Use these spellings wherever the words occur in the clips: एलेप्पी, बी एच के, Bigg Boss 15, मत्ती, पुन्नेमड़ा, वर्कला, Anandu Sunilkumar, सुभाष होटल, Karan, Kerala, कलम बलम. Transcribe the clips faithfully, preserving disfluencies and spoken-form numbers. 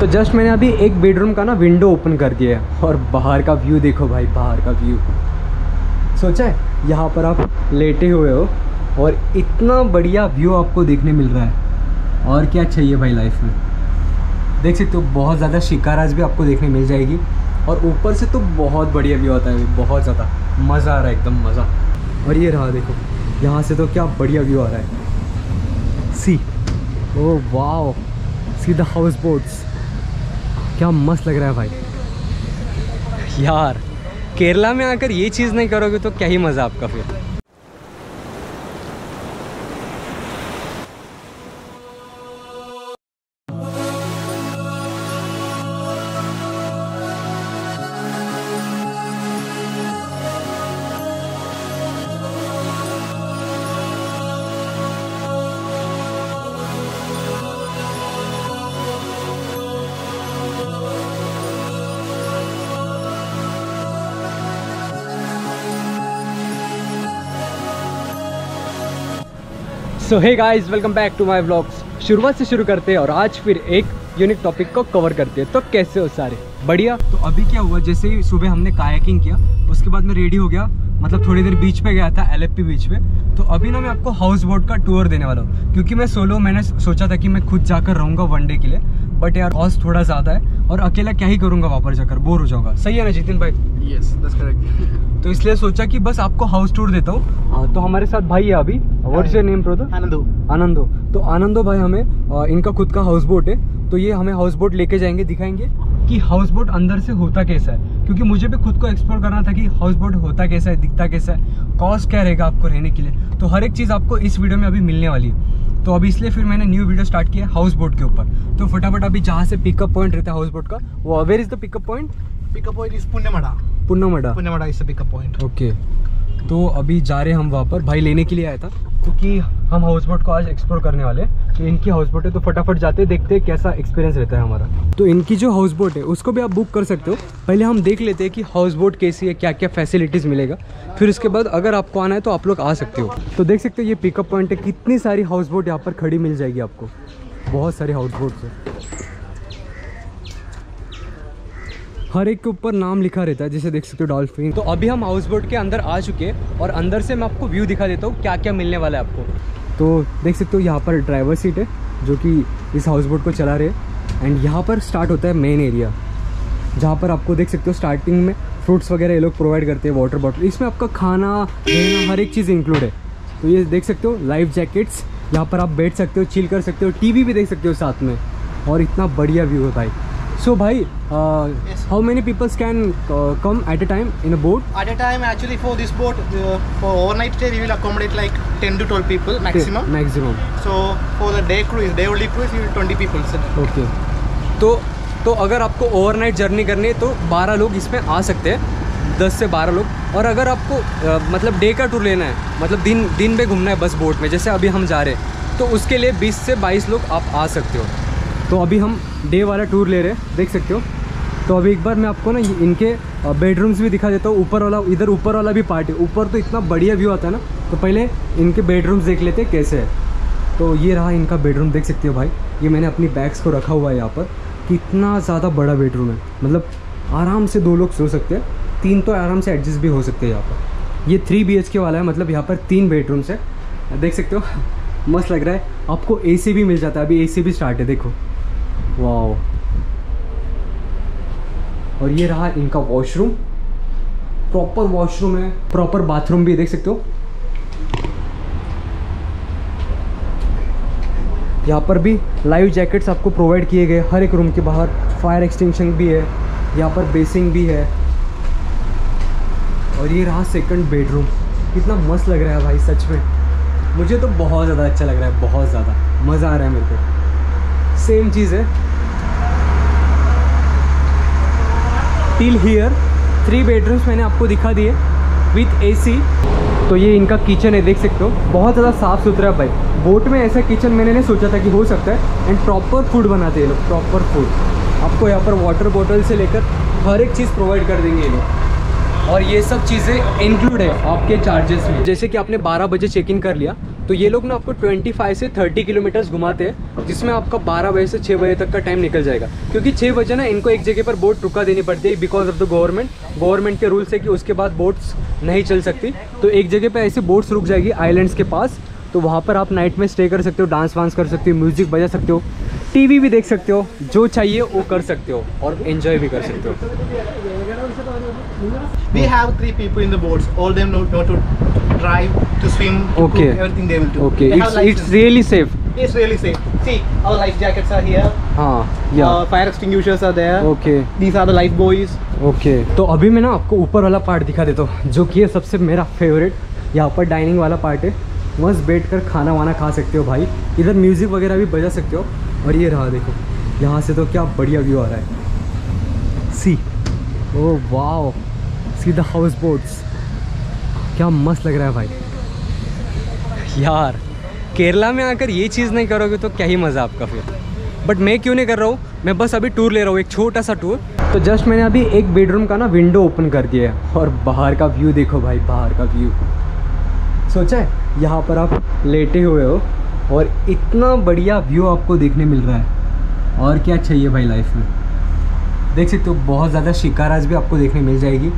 तो जस्ट मैंने अभी एक बेडरूम का ना विंडो ओपन कर दिया है और बाहर का व्यू देखो भाई, बाहर का व्यू सोचा है, यहाँ पर आप लेटे हुए हो और इतना बढ़िया व्यू आपको देखने मिल रहा है। और क्या चाहिए भाई लाइफ में, देख सकते हो बहुत ज़्यादा शिकाराज भी आपको देखने मिल जाएगी और ऊपर से तो बहुत बढ़िया व्यू आता है, बहुत ज़्यादा मज़ा आ रहा है, एकदम मज़ा। और ये रहा देखो, यहाँ से तो क्या बढ़िया व्यू आ रहा है, see oh wow, see the house boats, क्या मस्त लग रहा है भाई। यार केरला में आकर ये चीज़ नहीं करोगे तो क्या ही मज़ा आपका फिर। So hey guys, welcome back to my vlogs. शुरुआत से शुरू करते हैं और आज फिर एक यूनिक टॉपिक को कवर करते हैं। तो कैसे हो सारे, बढ़िया। तो अभी क्या हुआ, जैसे ही सुबह हमने कायाकिंग किया उसके बाद मैं रेडी हो गया, मतलब थोड़ी देर बीच पे गया था, एलेप्पी बीच पे। तो अभी ना मैं आपको हाउस बोट का टूर देने वाला हूँ, क्योंकि मैं सोलो, मैंने सोचा था कि मैं खुद जाकर रहूँगा वन डे के लिए, बट यार कॉस्ट थोड़ा ज़्यादा है और अकेला क्या ही करूँगा, वापस जाकर बोर हो जाऊँगा। सही है ना जितिन भाई? Yes that's correct. तो इसलिए सोचा कि बस आपको हाउस टूर देता हूँ। तो हमारे साथ भाई है अभी, what is your name brother? Anando. Anando, तो आनंदो भाई हमें, इनका खुद का हाउस बोट है, तो ये हमें हाउस बोट लेके जाएंगे, दिखाएंगे कि हाउस बोट अंदर से होता कैसा है, क्योंकि मुझे भी खुद को एक्सप्लोर करना था कि हाउस बोट होता कैसा है, दिखता कैसा है, कॉस्ट क्या रहेगा आपको रहने के लिए। तो हर एक चीज़ आपको इस वीडियो में अभी मिलने वाली है। तो अभी इसलिए फिर मैंने न्यू वीडियो स्टार्ट किया हाउस बोट के ऊपर। तो फटाफट अभी जहाँ से पिकअप पॉइंट रहता है हाउस बोट का, वो where is the pickup point? Pickup point is पुन्नेमड़ा। पुन्नेमड़ा, पुन्नेमड़ा is the pickup point. Okay, तो अभी जा रहे हैं हम वहाँ पर, भाई लेने के लिए आया था, क्योंकि हम हाउस बोट को आज एक्सप्लोर करने वाले हैं। तो इनकी हाउस बोट है, तो फटाफट जाते देखते हैं कैसा एक्सपीरियंस रहता है हमारा। तो इनकी जो हाउस बोट है उसको भी आप बुक कर सकते हो, पहले हम देख लेते हैं कि हाउस बोट कैसी है, क्या क्या फैसिलिटीज़ मिलेगा, फिर उसके बाद अगर आपको आना है तो आप लोग आ सकते हो। तो देख सकते हो ये पिकअप पॉइंट है, कितनी सारी हाउस बोट यहाँ पर खड़ी मिल जाएगी आपको, बहुत सारे हाउस बोट्स हैं, हर एक के ऊपर नाम लिखा रहता है, जैसे देख सकते हो डॉल्फिन। तो अभी हम हाउस बोट के अंदर आ चुके हैं और अंदर से मैं आपको व्यू दिखा देता हूँ क्या क्या मिलने वाला है आपको। तो देख सकते हो यहाँ पर ड्राइवर सीट है जो कि इस हाउस बोट को चला रहे हैं, एंड यहाँ पर स्टार्ट होता है मेन एरिया, जहाँ पर आपको देख सकते हो स्टार्टिंग में फ्रूट्स वगैरह ये लोग प्रोवाइड करते हैं, वाटर बॉटल, इसमें आपका खाना रहना हर एक चीज़ इंक्लूड है। तो ये देख सकते हो लाइफ जैकेट्स, यहाँ पर आप बैठ सकते हो, चिल कर सकते हो, टी वी भी देख सकते हो साथ में, और इतना बढ़िया व्यू है भाई। So, bhai, uh, yes. how many people can uh, come at a time in a boat? At a time, actually, for this boat, uh, for overnight stay, we will accommodate like ten to twelve people maximum. Okay. Maximum. So, for the day cruise, day only cruise, we will twenty people sit. Okay. तो तो अगर आपको overnight journey करनी है तो बारह लोग इसमें आ सकते हैं, दस से बारह लोग। और अगर आपको uh, मतलब day का tour लेना है, मतलब दिन दिन में घूमना है बस boat में, जैसे अभी हम जा रहे हैं, तो उसके लिए बीस से बाईस लोग आप आ सकते हो। तो अभी हम डे वाला टूर ले रहे हैं, देख सकते हो। तो अभी एक बार मैं आपको ना इनके बेडरूम्स भी दिखा देता हूँ, ऊपर वाला, इधर ऊपर वाला भी पार्ट है, ऊपर तो इतना बढ़िया व्यू आता है ना। तो पहले इनके बेडरूम्स देख लेते हैं कैसे है। तो ये रहा इनका बेडरूम, देख सकते हो भाई, ये मैंने अपनी बैग्स को रखा हुआ है यहाँ पर, कितना ज़्यादा बड़ा बेडरूम है, मतलब आराम से दो लोग सो सकते हैं, तीन तो आराम से एडजस्ट भी हो सकते हैं यहाँ पर। ये थ्री बी एच के वाला है, मतलब यहाँ पर तीन बेडरूम्स है, देख सकते हो मस्त लग रहा है। आपको ए सी भी मिल जाता है, अभी ए सी भी स्टार्ट है, देखो वाओ। और ये रहा इनका वॉशरूम, प्रॉपर वॉशरूम है, प्रॉपर बाथरूम भी, देख सकते हो। यहाँ पर भी लाइव जैकेट्स आपको प्रोवाइड किए गए हर एक रूम के बाहर, फायर एक्सटेंशन भी है, यहाँ पर बेसिन भी है। और ये रहा सेकंड बेडरूम, कितना मस्त लग रहा है भाई, सच में मुझे तो बहुत ज़्यादा अच्छा लग रहा है, बहुत ज़्यादा मज़ा आ रहा है मेरे को। सेम चीज़ है, टिल हियर थ्री बेडरूम्स मैंने आपको दिखा दिए विथ एसी। तो ये इनका किचन है, देख सकते हो, बहुत ज़्यादा साफ़ सुथरा है भाई। बोट में ऐसा किचन मैंने नहीं सोचा था कि हो सकता है, एंड प्रॉपर फूड बनाते हैं लोग, प्रॉपर फूड। आपको यहाँ पर वाटर बॉटल से लेकर हर एक चीज़ प्रोवाइड कर देंगे ये लोग। और ये सब चीज़ें इंक्लूड है आपके चार्जेस में। जैसे कि आपने बारह बजे चेक इन कर लिया तो ये लोग ना आपको पच्चीस से तीस किलोमीटर्स घुमाते हैं, जिसमें आपका बारह बजे से छः बजे तक का टाइम निकल जाएगा, क्योंकि छः बजे ना इनको एक जगह पर बोट रुका देनी पड़ती है because of the government government के रूल्स है कि उसके बाद बोट्स नहीं चल सकती। तो एक जगह पे ऐसे बोट्स रुक जाएगी आइलैंड्स के पास, तो वहाँ पर आप नाइट में स्टे कर सकते हो, डांस वांस कर सकते हो, म्यूज़िक बजा सकते हो, टीवी भी देख सकते हो, जो चाहिए वो कर सकते हो और एंजॉय भी कर सकते हो। We have three people in the boats, all them know to drive, to swim, to okay. cook, everything they will do. Okay, it's, it's really safe. It's really safe. See, our life jackets are here. हाँ, yeah. Uh, fire extinguishers are there. Okay. These are the life buoys. Okay. तो अभी मैं ना आपको ऊपर वाला part दिखा देता हूँ, जो कि है सबसे मेरा फेवरेट। यहाँ पर डाइनिंग वाला पार्ट है, बस बैठ कर खाना वाना खा सकते हो भाई। इधर म्यूजिक वगैरह भी बजा सकते हो। और ये रहा देखो, यहाँ से तो क्या बढ़िया व्यू आ रहा है। सी, ओ वाओ, सीधा हाउस बोट्स, क्या मस्त लग रहा है भाई। यार केरला में आकर ये चीज़ नहीं करोगे तो क्या ही मज़ा आपका फिर। बट मैं क्यों नहीं कर रहा हूँ, मैं बस अभी टूर ले रहा हूँ, एक छोटा सा टूर। तो जस्ट मैंने अभी एक बेडरूम का ना विंडो ओपन कर दिया है और बाहर का व्यू देखो भाई, बाहर का व्यू। सोचा है यहाँ पर आप लेटे हुए हो और इतना बढ़िया व्यू आपको देखने मिल रहा है, और क्या चाहिए भाई लाइफ में। देख सकते हो बहुत ज़्यादा शिकाराज भी आपको देखने मिल जाएगी,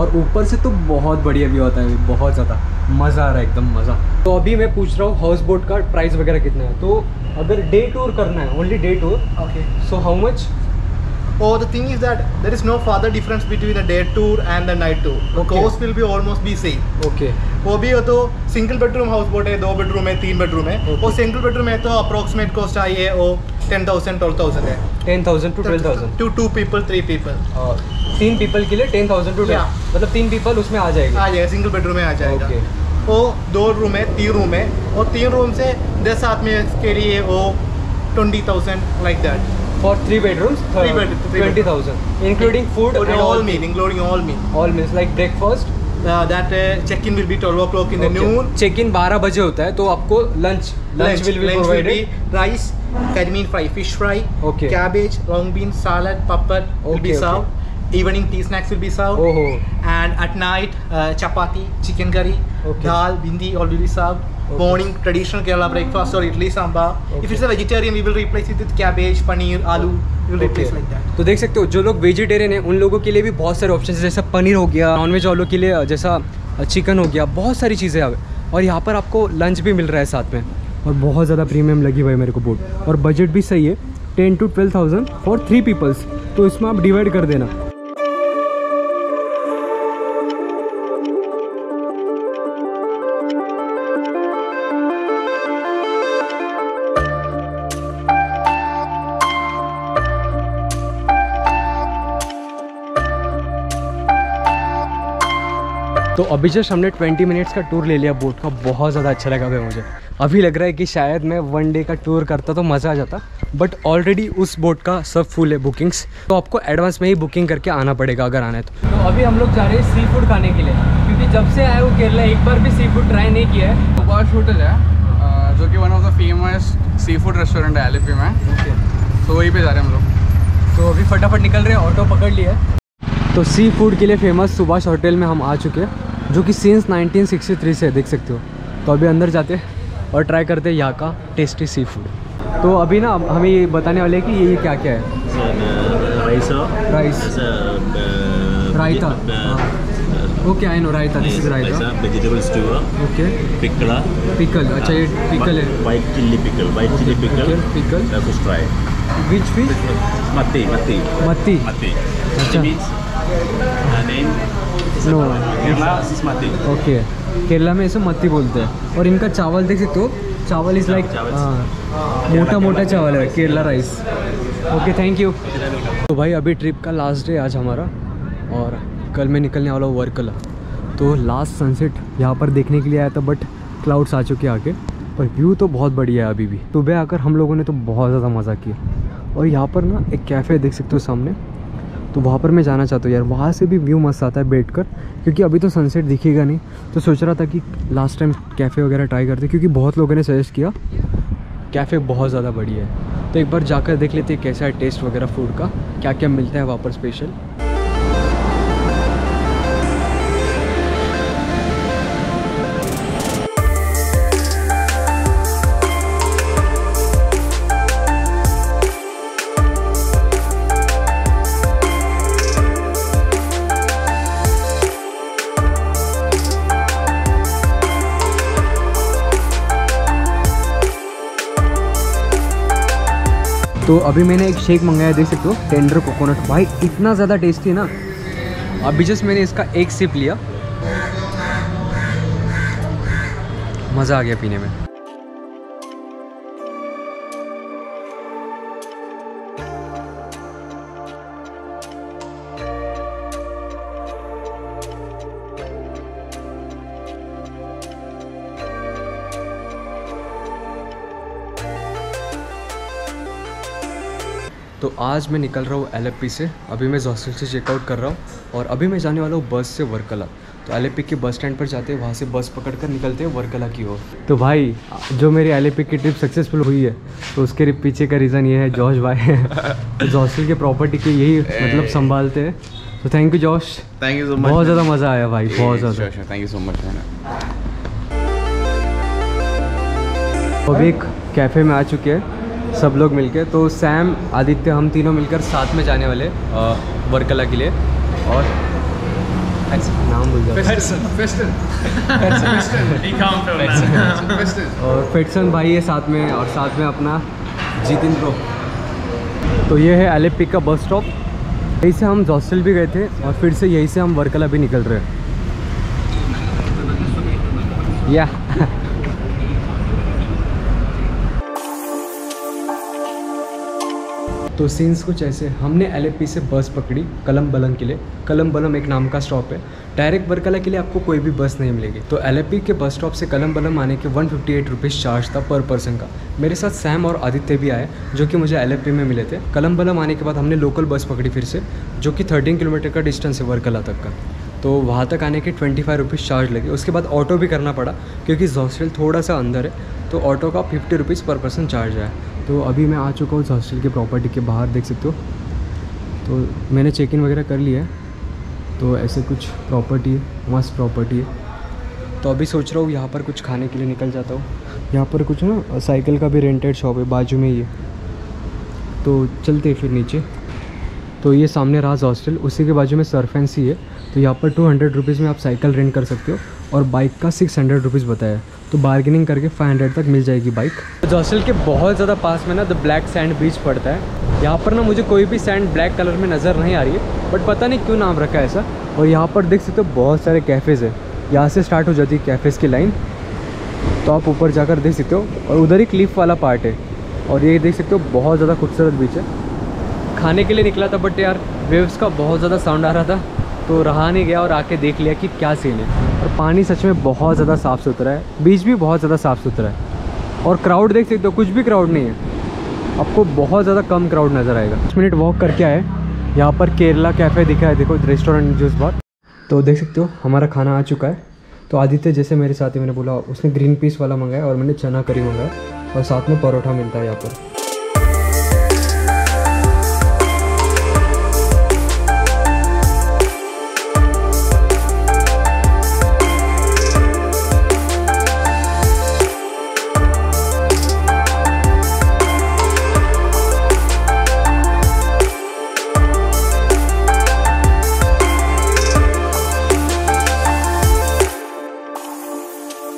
और ऊपर से तो बहुत बढ़िया व्यू आता है, बहुत ज़्यादा मज़ा आ रहा है, एकदम मज़ा। तो अभी मैं पूछ रहा हूँ हाउस बोट का प्राइस वगैरह कितना है। तो अगर डे टूर करना है, only day tour, okay, so how much? Oh, the thing is that there is no further difference between a day tour and a night tour. The okay. cost will be almost be same. Okay. वो भी हो तो single bedroom house boat है, दो bedroom है, तीन bedroom है। okay. वो सिंगल बेडरूम है तो अप्रोक्सीमेट कॉस्ट आई है वो टेन थाउजेंड ट्वेल्व थाउजेंड है। Ten thousand to twelve thousand to two people three people और तीन पीपल के लिए टेन थाउजेंड टू ट्वेल्व, मतलब तीन पीपल उसमें आ जाएगा आ जाएगा सिंगल बेडरूम में आ जाएगा। okay. वो दो रूम है, तीन रूम है, और तीन रूम से दस आदमी के लिए वो twenty thousand like that. For three bedrooms, three bedrooms, twenty thousand, including food and all meal, including all meal, all meals like breakfast. Uh, that uh, check-in will be twelve o'clock in the okay. noon. Check-in बारह बजे होता है, तो आपको lunch, lunch will be provided. Rice, curry fry, fish fry, okay. cabbage, long bean salad, papad okay, will be served. Okay. Evening tea snacks will be served. Oh. And at night, uh, chapati, chicken curry, okay. dal, bindi all will be served. Okay. Morning traditional Kerala breakfast or idli sambar. Okay. If it's a vegetarian, we will replace it with cabbage, paneer, aloo. We will okay. replace like that. तो देख सकते हो जो लोग vegetarian हैं उन लोगों के लिए भी बहुत सारे ऑप्शंस, जैसा पनीर हो गया, नॉनवेज वालों के लिए जैसा चिकन हो गया, बहुत सारी चीज़ें हैं। और यहाँ पर आपको लंच भी मिल रहा है साथ में, और बहुत ज़्यादा प्रीमियम लगी भाई मेरे को बोट, और बजट भी सही है, ten to twelve thousand for three peoples. तो इसमें आप डिवाइड कर देना। तो अभी जस्ट हमने बीस मिनट्स का टूर ले लिया बोट का, बहुत ज़्यादा अच्छा लगा भाई मुझे। अभी लग रहा है कि शायद मैं वन डे का टूर करता तो मज़ा आ जाता, बट ऑलरेडी उस बोट का सब फुल है बुकिंग्स, तो आपको एडवांस में ही बुकिंग करके आना पड़ेगा अगर आना है तो। तो अभी हम लोग जा रहे हैं सी फूड खाने के लिए, क्योंकि जब से आया हूँ केरला एक बार भी सी फूड ट्राई नहीं किया है। सुभाष होटल है जो कि one of the famous sea food restaurant है एलेपी में, तो वहीं पर जा रहे हैं हम लोग। तो अभी फटाफट निकल रहे हैं, ऑटो पकड़ लिया है। तो सी फूड के लिए फेमस सुभाष होटल में हम आ चुके हैं, जो कि सिंस नाइनटीन सिक्सटी थ्री से देख सकते हो। तो अभी अंदर जाते हैं और ट्राई करते हैं यहाँ का टेस्टी सी फूड। तो अभी ना हमें ये बताने वाले हैं कि ये क्या क्या है। Rice rice raita, okay I know raita, this is raita. Vegetable stew, okay. Pickle pickle, अच्छा ये पिकल है, white chilli pickle, white chilli pickle pickle fish fry, which fish? मत्ती मत्ती मत्ती मत्ती, अच्छा नो मत्ती, ओके। केरला में इसे मत्ती बोलते हैं। और इनका चावल देख सकते हो, चावल इज लाइक मोटा मोटा चावल है, Kerala rice. Okay thank you. तो भाई अभी ट्रिप का लास्ट डे आज हमारा, और कल मैं निकलने वाला हूँ वर्कला। तो लास्ट सनसेट यहाँ पर देखने के लिए आया था, बट क्लाउड्स आ चुके आके, पर व्यू तो बहुत बढ़िया है अभी भी। सुबह आकर हम लोगों ने तो बहुत ज़्यादा मज़ा किया। और यहाँ पर ना एक कैफ़े देख सकते हो सामने, तो वहाँ पर मैं जाना चाहता हूँ यार, वहाँ से भी व्यू मस्त आता है बैठ कर, क्योंकि अभी तो सनसेट दिखेगा नहीं। तो सोच रहा था कि लास्ट टाइम कैफ़े वगैरह ट्राई करते, क्योंकि बहुत लोगों ने सजेस्ट किया, कैफ़े बहुत ज़्यादा बढ़िया है। तो एक बार जाकर देख लेते हैं कैसा है टेस्ट वगैरह फूड का, क्या क्या मिलता है वहाँ पर स्पेशल। तो अभी मैंने एक शेक मंगाया, देख सकते हो, टेंडर कोकोनट। भाई इतना ज़्यादा टेस्टी है ना, अभी जस्ट मैंने इसका एक सिप लिया, मज़ा आ गया पीने में। तो आज मैं निकल रहा हूँ एलेप्पी से। अभी मैं हॉस्टल से चेकआउट कर रहा हूँ और अभी मैं जाने वाला हूँ बस से वर्कला। तो एलेप्पी के बस स्टैंड पर जाते हैं, वहाँ से बस पकड़ कर निकलते हैं वर्कला की ओर। तो भाई जो मेरी एलेप्पी की ट्रिप सक्सेसफुल हुई है तो उसके पीछे का रीज़न ये है, जॉश भाई है। हॉस्टल के प्रॉपर्टी के यही मतलब संभालते हैं। तो thank you Josh, thank you so much, बहुत ज़्यादा मज़ा आया भाई, बहुत ज़्यादा थैंक यू सो मच। अभी एक कैफ़े में आ चुके हैं सब लोग मिलके, तो सैम, आदित्य, हम तीनों मिलकर साथ में जाने वाले वर्कला के लिए। और नाम बोल जाओ, और फेडसन भाई है साथ में, और साथ में अपना जितिन प्रो। तो ये है एलेप्पी का बस स्टॉप, यहीं से हम हॉस्टल भी गए थे और फिर से यहीं से हम वर्कला भी निकल रहे हैं। या तो सीन्स कुछ ऐसे, हमने एलेप्पी से बस पकड़ी कलम बलम के लिए। कलम बलम एक नाम का स्टॉप है, डायरेक्ट वर्कला के लिए आपको कोई भी बस नहीं मिलेगी। तो एलेप्पी के बस स्टॉप से कलम बलम आने के one fifty eight rupees charge था पर पर्सन का। मेरे साथ सैम और आदित्य भी आए जो कि मुझे एलेप्पी में मिले थे। कलम बलम आने के बाद हमने लोकल बस पकड़ी फिर से, जो कि थर्टीन किलोमीटर का डिस्टेंस है वर्कला तक का। तो वहाँ तक आने के ट्वेंटी फाइव रुपीज़ चार्ज लगे। उसके बाद ऑटो भी करना पड़ा क्योंकि हॉस्टल थोड़ा सा अंदर है, तो ऑटो का fifty rupees per person charge है। तो अभी मैं आ चुका हूँ हॉस्टल की प्रॉपर्टी के बाहर, देख सकते हो। तो मैंने चेक इन वगैरह कर लिया है। तो ऐसे कुछ प्रॉपर्टी है, मस्त प्रॉपर्टी है। तो अभी सोच रहा हूँ यहाँ पर कुछ खाने के लिए निकल जाता हूँ। यहाँ पर कुछ ना साइकिल का भी रेंटेड शॉप है बाजू में ये। तो चलते फिर नीचे। तो ये सामने राज हॉस्टल, उसी के बाजू में सर्फेंसी है। तो यहाँ पर टू हंड्रेड रुपीज़ में आप साइकिल रेंट कर सकते हो और बाइक का सिक्स हंड्रेड रुपीज़ बताया, तो बार्गेनिंग करके फाइव हंड्रेड तक मिल जाएगी बाइक। तो हॉस्टल के बहुत ज़्यादा पास में ना द ब्लैक सैंड बीच पड़ता है। यहाँ पर ना मुझे कोई भी सैंड ब्लैक कलर में नज़र नहीं आ रही है, बट पता नहीं क्यों नाम रखा है ऐसा। और यहाँ पर देख सकते हो बहुत सारे कैफ़ेज़ है, यहाँ से स्टार्ट हो जाती है कैफ़ेज़ की लाइन। तो आप ऊपर जाकर देख सकते हो, और उधर ही क्लिफ वाला पार्ट है। और ये देख सकते हो बहुत ज़्यादा खूबसूरत बीच है। खाने के लिए निकला था बट यार वेव्स का बहुत ज़्यादा साउंड आ रहा था, तो रहा नहीं गया और आके देख लिया कि क्या सीन है। और पानी सच में बहुत ज़्यादा साफ़ सुथरा है, बीच भी बहुत ज़्यादा साफ़ सुथरा है। और क्राउड देख सकते हो, कुछ भी क्राउड नहीं है, आपको बहुत ज़्यादा कम क्राउड नज़र आएगा। पाँच मिनट वॉक करके आए, यहाँ पर केरला कैफ़े दिखा है, देखो रेस्टोरेंट जो इस बार। तो देख सकते हो हमारा खाना आ चुका है। तो आदित्य जैसे मेरे साथ ही, मैंने बोला, उसने ग्रीन पीस वाला मंगाया और मैंने चना करी मंगाया, और साथ में परोठा मिलता है यहाँ पर।